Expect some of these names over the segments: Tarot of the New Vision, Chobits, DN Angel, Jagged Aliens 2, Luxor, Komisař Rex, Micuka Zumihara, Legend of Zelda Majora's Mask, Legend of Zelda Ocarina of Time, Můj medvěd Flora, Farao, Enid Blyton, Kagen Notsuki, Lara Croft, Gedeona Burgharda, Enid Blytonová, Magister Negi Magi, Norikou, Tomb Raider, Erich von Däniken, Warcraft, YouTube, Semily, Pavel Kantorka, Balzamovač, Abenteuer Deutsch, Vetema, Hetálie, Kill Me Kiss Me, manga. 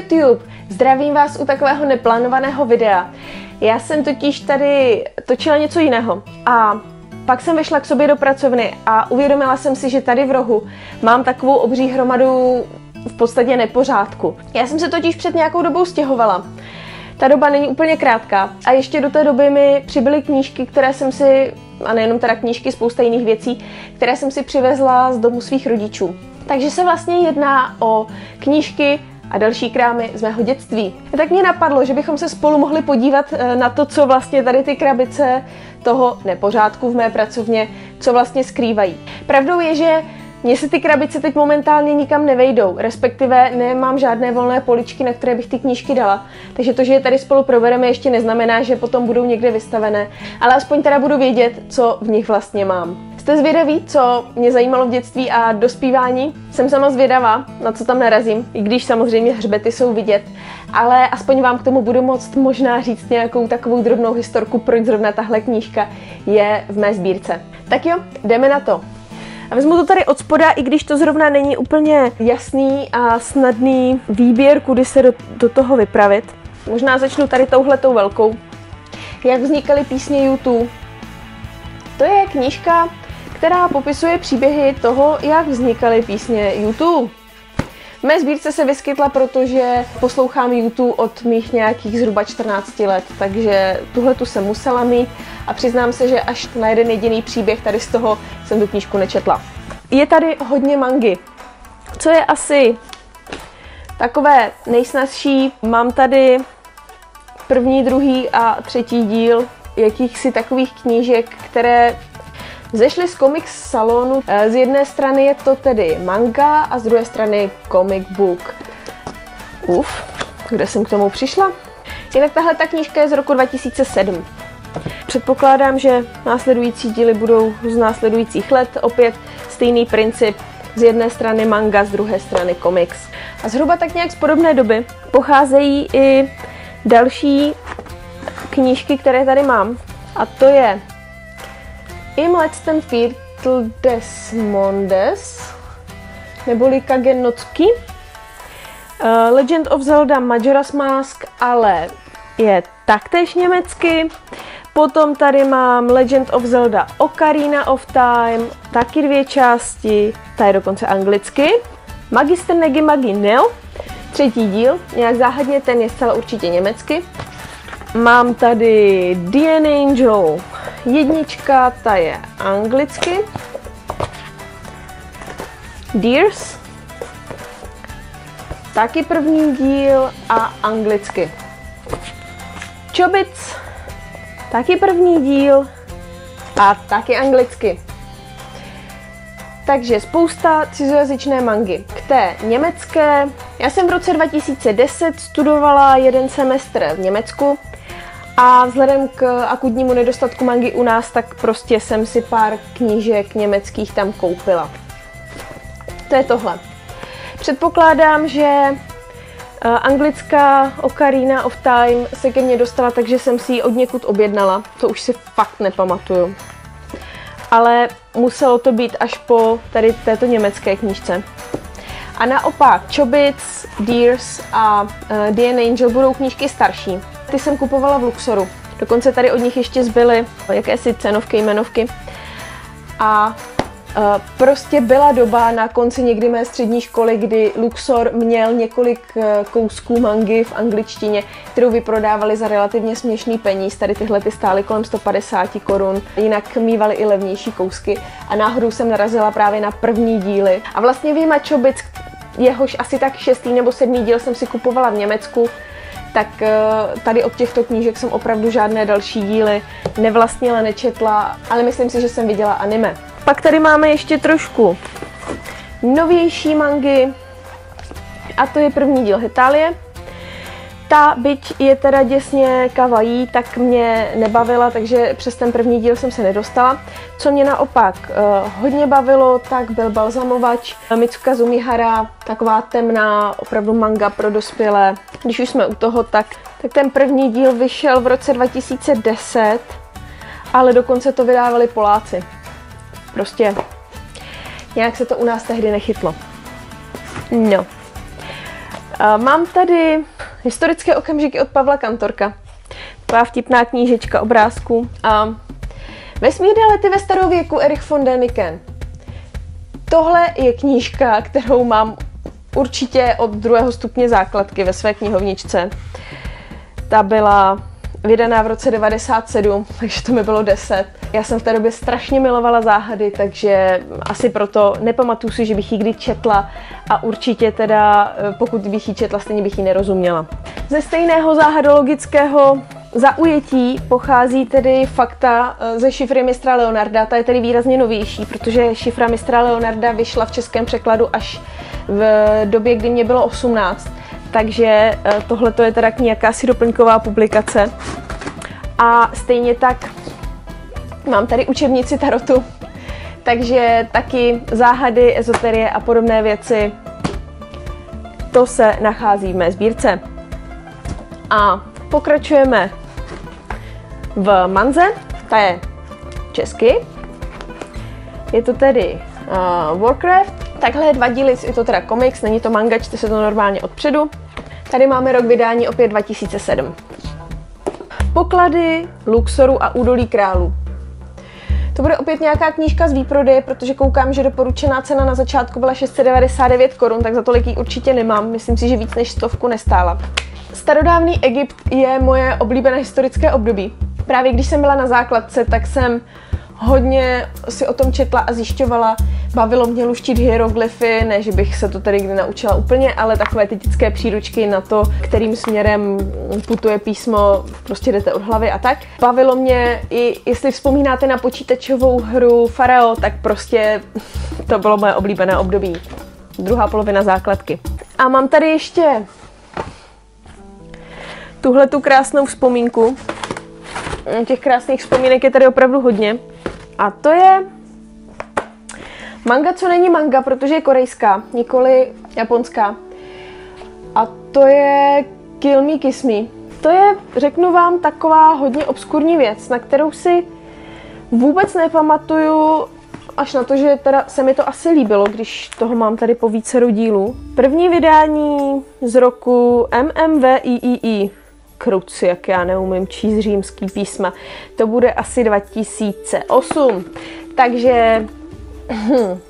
YouTube! Zdravím vás u takového neplánovaného videa. Já jsem totiž tady točila něco jiného a pak jsem vešla k sobě do pracovny a uvědomila jsem si, že tady v rohu mám takovou obří hromadu v podstatě nepořádku. Já jsem se totiž před nějakou dobou stěhovala. Ta doba není úplně krátká a ještě do té doby mi přibyly knížky, které jsem si, a nejenom teda knížky, spousta jiných věcí, které jsem si přivezla z domu svých rodičů. Takže se vlastně jedná o knížky a další krámy z mého dětství. Tak mě napadlo, že bychom se spolu mohli podívat na to, co vlastně tady ty krabice toho nepořádku v mé pracovně, co vlastně skrývají. Pravdou je, že mně se ty krabice teď momentálně nikam nevejdou, respektive nemám žádné volné poličky, na které bych ty knížky dala. Takže to, že je tady spolu probereme, ještě neznamená, že potom budou někde vystavené, ale aspoň teda budu vědět, co v nich vlastně mám. Jste zvědaví, co mě zajímalo v dětství a dospívání? Jsem sama zvědavá, na co tam narazím, i když samozřejmě hřbety jsou vidět, ale aspoň vám k tomu budu moct možná říct nějakou takovou drobnou historku, proč zrovna tahle knížka je v mé sbírce. Tak jo, jdeme na to. A vezmu to tady od spoda, i když to zrovna není úplně jasný a snadný výběr, kudy se do toho vypravit. Možná začnu tady touhletou velkou. Jak vznikaly písně YouTube? To je knížka, která popisuje příběhy toho, jak vznikaly písně YouTube. V mé sbírce se vyskytla, protože poslouchám YouTube od mých nějakých zhruba 14 let, takže tuhletu jsem musela mít a přiznám se, že až na jeden jediný příběh tady z toho jsem tu knížku nečetla. Je tady hodně mangy, co je asi takové nejsnazší. Mám tady první, druhý a třetí díl jakýchsi takových knížek, které vzešly z komiks salonu. Z jedné strany je to tedy manga a z druhé strany comic book. Uf, kde jsem k tomu přišla? Jinak tahle ta knížka je z roku 2007. Předpokládám, že následující díly budou z následujících let. Opět stejný princip, z jedné strany manga, z druhé strany komiks. A zhruba tak nějak z podobné doby pocházejí i další knížky, které tady mám. A to je Imlec ten Firtl des Mondes, neboli Kagen Notsuki, Legend of Zelda Majora's Mask, ale je taktéž německy. Potom tady mám Legend of Zelda Ocarina of Time, taky dvě části, ta je dokonce anglicky. Magister Negi Magi Neo, třetí díl, nějak záhadně ten je zcela určitě německy. Mám tady DN Angel, jednička, ta je anglicky. Dears, taky první díl a anglicky. Chobits, taky první díl a taky anglicky. Takže spousta cizojazyčné mangy. K té německé, já jsem v roce 2010 studovala jeden semestr v Německu. A vzhledem k akutnímu nedostatku mangy u nás, tak prostě jsem si pár knížek německých tam koupila. To je tohle. Předpokládám, že anglická Ocarina of Time se ke mně dostala, takže jsem si ji od někud objednala. To už si fakt nepamatuju. Ale muselo to být až po tady této německé knížce. A naopak Chobits, Dears a DN Angel budou knížky starší. Ty jsem kupovala v Luxoru. Dokonce tady od nich ještě zbyly jakési cenovky, jmenovky. A prostě byla doba na konci někdy mé střední školy, kdy Luxor měl několik kousků mangy v angličtině, kterou vyprodávali za relativně směšný peníz. Tady tyhle ty stály kolem 150 korun, jinak mývaly i levnější kousky. A náhodou jsem narazila právě na první díly. A vlastně vyjma Chobits, jehož asi tak 6. nebo 7. díl jsem si kupovala v Německu, tak tady od těchto knížek jsem opravdu žádné další díly nevlastnila, nečetla, ale myslím si, že jsem viděla anime. Pak tady máme ještě trošku novější mangy a to je první díl Hetálie. Ta, byť je teda děsně kawaii, tak mě nebavila, takže přes ten první díl jsem se nedostala. Co mě naopak hodně bavilo, tak byl Balzamovač, Micuka Zumihara, taková temná opravdu manga pro dospělé. Když už jsme u toho, tak ten první díl vyšel v roce 2010, ale dokonce to vydávali Poláci. Prostě nějak se to u nás tehdy nechytlo. No. Mám tady historické okamžiky od Pavla Kantorka. Taková vtipná knížička obrázků. Vesmírné lety ve starověku Erich von Däniken. Tohle je knížka, kterou mám určitě od 2. stupně základky ve své knihovničce. Ta byla vydaná v roce 1997, takže to mi bylo 10. Já jsem v té době strašně milovala záhady, takže asi proto nepamatuju si, že bych ji kdy četla a určitě teda, pokud bych ji četla, stejně bych ji nerozuměla. Ze stejného záhadologického zaujetí pochází tedy fakta ze šifry mistra Leonarda, ta je tedy výrazně novější, protože šifra mistra Leonarda vyšla v českém překladu až v době, kdy mě bylo 18. Takže tohle je teda nějakási doplňková publikace. A stejně tak mám tady učebnici tarotu, takže taky záhady, ezoterie a podobné věci, to se nachází v mé sbírce. A pokračujeme v manze, ta je česky, je to tedy Warcraft. Takhle 2 díly, je to teda komiks, není to manga, čte se to normálně odpředu. Tady máme rok vydání opět 2007. Poklady Luxoru a údolí králů. To bude opět nějaká knížka z výprodeje, protože koukám, že doporučená cena na začátku byla 699 korun, tak za tolik ji určitě nemám, myslím si, že víc než 100 nestála. Starodávný Egypt je moje oblíbené historické období. Právě když jsem byla na základce, tak jsem hodně si o tom četla a zjišťovala. Bavilo mě luštit hieroglyfy, ne že bych se to tady kdy naučila úplně, ale takové ty dětské příručky na to, kterým směrem putuje písmo, prostě jdete od hlavy a tak. Bavilo mě i, jestli vzpomínáte na počítačovou hru Farao, tak prostě to bylo moje oblíbené období. Druhá polovina základky. A mám tady ještě tuhle tu krásnou vzpomínku. Těch krásných vzpomínek je tady opravdu hodně. A to je manga, co není manga, protože je korejská, nikoli japonská. A to je Kill Me Kiss Me. To je, řeknu vám, taková hodně obskurní věc, na kterou si vůbec nepamatuju, až na to, že teda se mi to asi líbilo, když toho mám tady po víceru dílů. První vydání z roku MMVIII. Kruci, jak já neumím číst římský písma. To bude asi 2008. Takže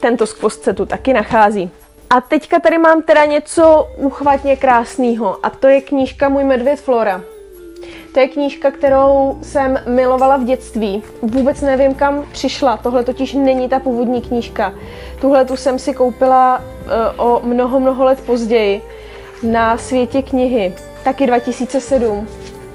tento skvost se tu taky nachází. A teďka tady mám teda něco uchvatně krásného a to je knížka Můj medvěd Flora. To je knížka, kterou jsem milovala v dětství. Vůbec nevím, kam přišla. Tohle totiž není ta původní knížka. Tuhle tu jsem si koupila o mnoho let později na Světě knihy. Taky 2007.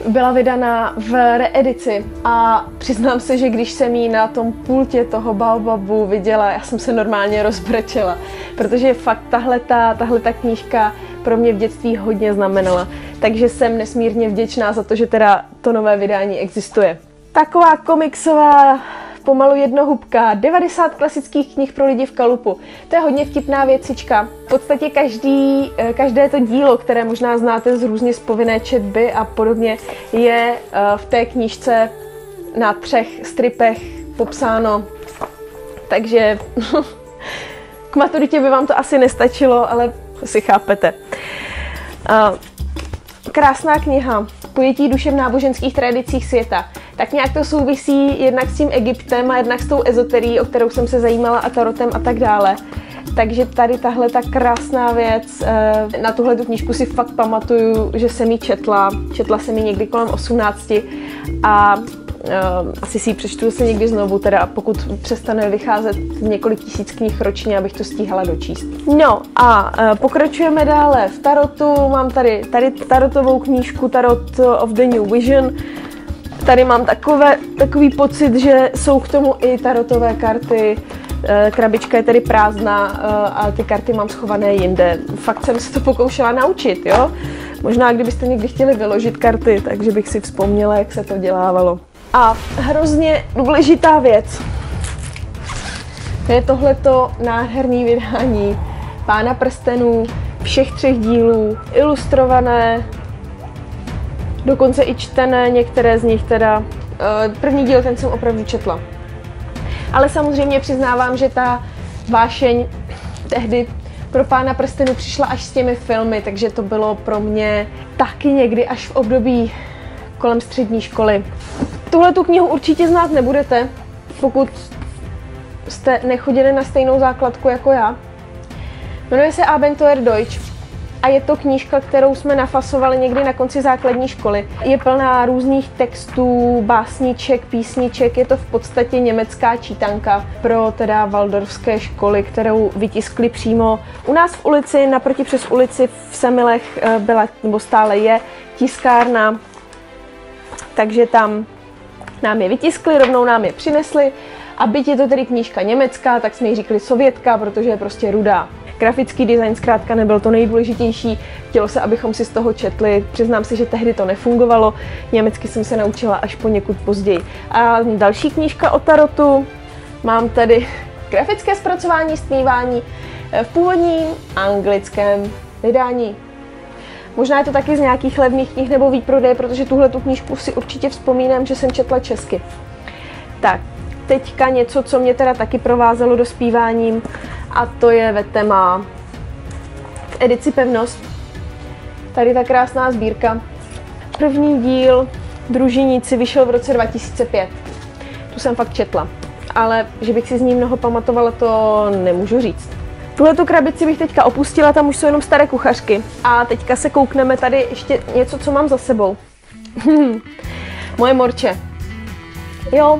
Byla vydaná v reedici a přiznám se, že když jsem ji na tom pultě toho baobabu viděla, já jsem se normálně rozbrečela, protože fakt tahleta knížka pro mě v dětství hodně znamenala, takže jsem nesmírně vděčná za to, že teda to nové vydání existuje. Taková komiksová pomalu jednohubka, 90 klasických knih pro lidi v kalupu. To je hodně vtipná věcička. V podstatě každé to dílo, které možná znáte z různě z povinné četby a podobně, je v té knížce na 3 stripech popsáno. Takže k maturitě by vám to asi nestačilo, ale si chápete. Krásná kniha, Pojetí duše v náboženských tradicích světa. Tak nějak to souvisí jednak s tím Egyptem a jednak s tou ezoterií, o kterou jsem se zajímala, a tarotem a tak dále. Takže tady tahle ta krásná věc, na tuhle tu knížku si fakt pamatuju, že jsem ji četla jsem ji někdy kolem 18 a asi si ji přečtu se někdy znovu, teda pokud přestane vycházet několik tisíc knih ročně, abych to stíhala dočíst. No a pokračujeme dále v tarotu, mám tady tarotovou knížku Tarot of the New Vision. Tady mám takový pocit, že jsou k tomu i tarotové karty. Krabička je tady prázdná a ty karty mám schované jinde. Fakt jsem se to pokoušela naučit, jo? Možná kdybyste někdy chtěli vyložit karty, takže bych si vzpomněla, jak se to dělávalo. A hrozně důležitá věc. To je tohleto nádherné vydání Pána prstenů, všech 3 dílů, ilustrované, dokonce i čtené, některé z nich teda. První díl, ten jsem opravdu četla. Ale samozřejmě přiznávám, že ta vášeň tehdy pro Pána prstenů přišla až s těmi filmy, takže to bylo pro mě taky někdy až v období kolem střední školy. Tuhle tu knihu určitě znát nebudete, pokud jste nechodili na stejnou základku jako já. Jmenuje se Abenteuer Deutsch a je to knížka, kterou jsme nafasovali někdy na konci základní školy. Je plná různých textů, básniček, písniček, je to v podstatě německá čítanka pro teda waldorfské školy, kterou vytiskli přímo. U nás v ulici, naproti přes ulici v Semilech byla, nebo stále je, tiskárna, takže tam nám je vytiskli, rovnou nám je přinesli. A byť je to tedy knížka německá, tak jsme jí říkali sovětka, protože je prostě rudá. Grafický design zkrátka nebyl to nejdůležitější, chtělo se, abychom si z toho četli. Přiznám se, že tehdy to nefungovalo, německy jsem se naučila až poněkud později. A další knížka o tarotu, mám tady grafické zpracování stmívání v původním anglickém vydání. Možná je to taky z nějakých levných knih nebo výprodeje, protože tuhle tu knížku si určitě vzpomínám, že jsem četla česky. Tak, teďka něco, co mě teda taky provázelo dospíváním, a to je Vetema v edici Pevnost. Tady ta krásná sbírka. První díl Družiníci vyšel v roce 2005. Tu jsem fakt četla, ale že bych si z ní mnoho pamatovala, to nemůžu říct. Tuhletu krabici bych teďka opustila, tam už jsou jenom staré kuchařky. A teďka se koukneme tady ještě něco, co mám za sebou. Moje morče. Jo,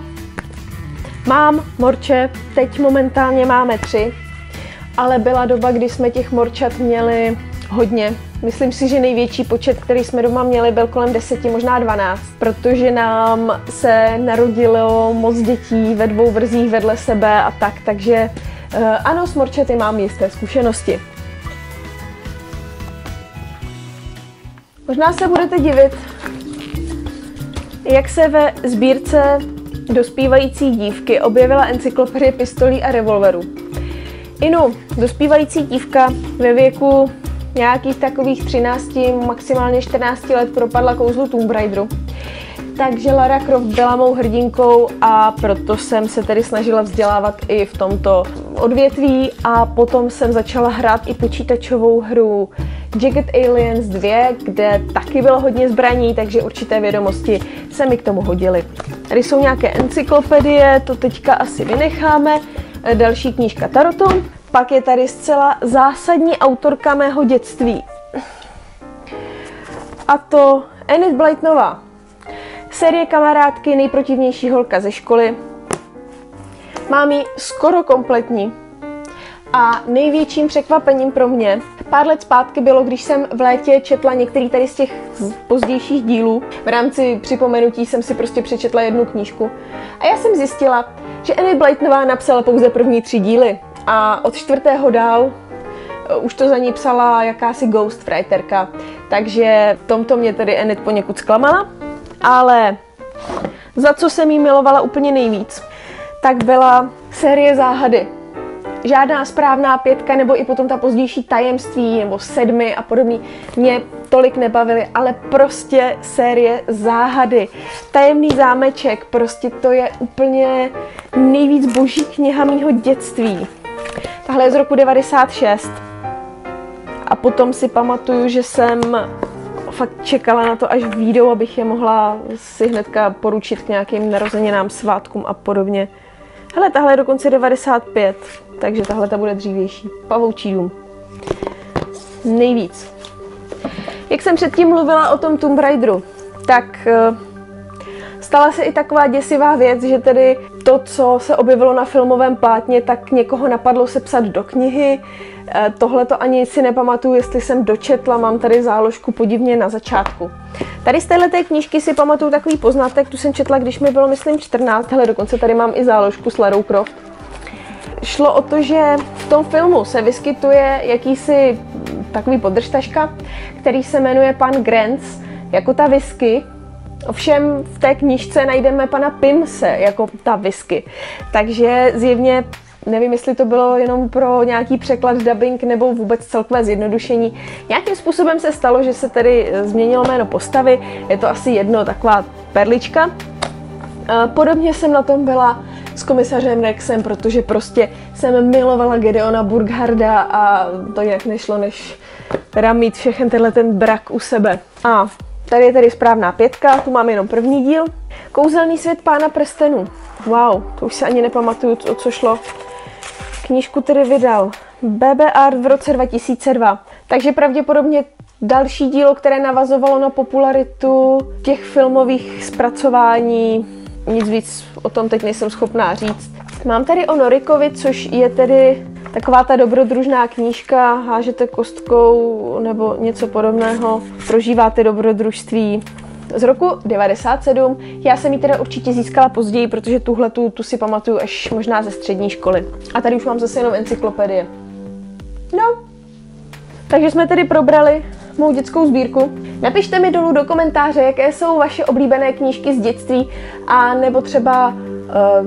mám morče, teď momentálně máme 3. Ale byla doba, kdy jsme těch morčat měli hodně. Myslím si, že největší počet, který jsme doma měli, byl kolem 10, možná 12, protože nám se narodilo moc dětí ve 2 vrzích vedle sebe a tak, takže ano, s morčaty mám jisté zkušenosti. Možná se budete divit, jak se ve sbírce Dospívající dívky objevila encyklopedie pistolí a revolverů. Inu, dospívající dívka ve věku nějakých takových 13, maximálně 14 let propadla kouzlu Tomb Raideru. Takže Lara Croft byla mou hrdinkou a proto jsem se tedy snažila vzdělávat i v tomto odvětví a potom jsem začala hrát i počítačovou hru Jagged Aliens 2, kde taky bylo hodně zbraní, takže určité vědomosti se mi k tomu hodily. Tady jsou nějaké encyklopedie, to teďka asi vynecháme. Další knížka Tarotu. Pak je tady zcela zásadní autorka mého dětství. A to Enid Blytonová. Série Kamarádky, nejprotivnější holka ze školy. Mám ji skoro kompletní. A největším překvapením pro mě pár let zpátky bylo, když jsem v létě četla některý tady z těch pozdějších dílů. V rámci připomenutí jsem si prostě přečetla jednu knížku. A já jsem zjistila, že Enid Blytonová napsala pouze první 3 díly. A od 4. dál už to za ní psala jakási ghostwriterka. Takže tomto mě tedy Enid poněkud zklamala. Ale za co jsem jí milovala úplně nejvíc, tak byla série Záhady. Žádná správná 5 nebo i potom ta pozdější Tajemství nebo 7 a podobný mě tolik nebavily, ale prostě série Záhady. Tajemný zámeček, prostě to je úplně nejvíc boží kniha mýho dětství. Tahle je z roku 96. A potom si pamatuju, že jsem fakt čekala na to, až vyjdou, abych je mohla si hnedka poručit k nějakým narozeninám, svátkům a podobně. Hele, tahle je dokonce 95, takže tahle ta bude dřívější. Pavoučí dům. Nejvíc. Jak jsem předtím mluvila o tom Tomb Raideru, tak stala se i taková děsivá věc, že tedy to, co se objevilo na filmovém plátně, tak někoho napadlo sepsat do knihy. Tohle to ani si nepamatuju, jestli jsem dočetla, mám tady záložku podivně na začátku. Tady z téhleté knížky si pamatuju takový poznatek, tu jsem četla, když mi bylo, myslím, 14, hele, dokonce tady mám i záložku s Larou Croft. Šlo o to, že v tom filmu se vyskytuje jakýsi takový podržtaška, který se jmenuje pan Grants, jako ta whisky. Ovšem v té knížce najdeme pana Pimse, jako ta whisky. Takže zjevně, nevím, jestli to bylo jenom pro nějaký překlad, dubbing nebo vůbec celkové zjednodušení. Nějakým způsobem se stalo, že se tedy změnilo jméno postavy. Je to asi jedno, taková perlička. Podobně jsem na tom byla s komisařem Rexem, protože prostě jsem milovala Gedeona Burgharda a to nějak nešlo, než teda mít všechen tenhle ten brak u sebe. A tady je tedy správná pětka, tu mám jenom první díl. Kouzelný svět Pána prstenů. Wow, to už se ani nepamatuju, o co šlo. Knížku tedy vydal BB Art v roce 2002. Takže pravděpodobně další dílo, které navazovalo na popularitu těch filmových zpracování. Nic víc o tom teď nejsem schopná říct. Mám tady o Norikovi, což je tedy taková ta dobrodružná knížka, hážete kostkou nebo něco podobného, prožíváte dobrodružství. Z roku 97, já jsem ji teda určitě získala později, protože tuhle tu si pamatuju až možná ze střední školy. A tady už mám zase jenom encyklopedie. No, takže jsme tedy probrali mou dětskou sbírku. Napište mi dolů do komentáře, jaké jsou vaše oblíbené knížky z dětství a nebo třeba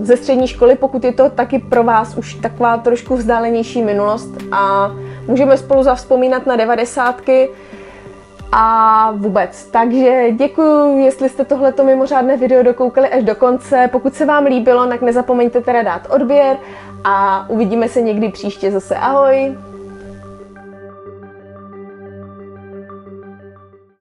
ze střední školy, pokud je to taky pro vás už taková trošku vzdálenější minulost a můžeme spolu zavzpomínat na devadesátky a vůbec. Takže děkuju, jestli jste tohleto mimořádné video dokoukali až do konce. Pokud se vám líbilo, tak nezapomeňte teda dát odběr a uvidíme se někdy příště zase. Ahoj!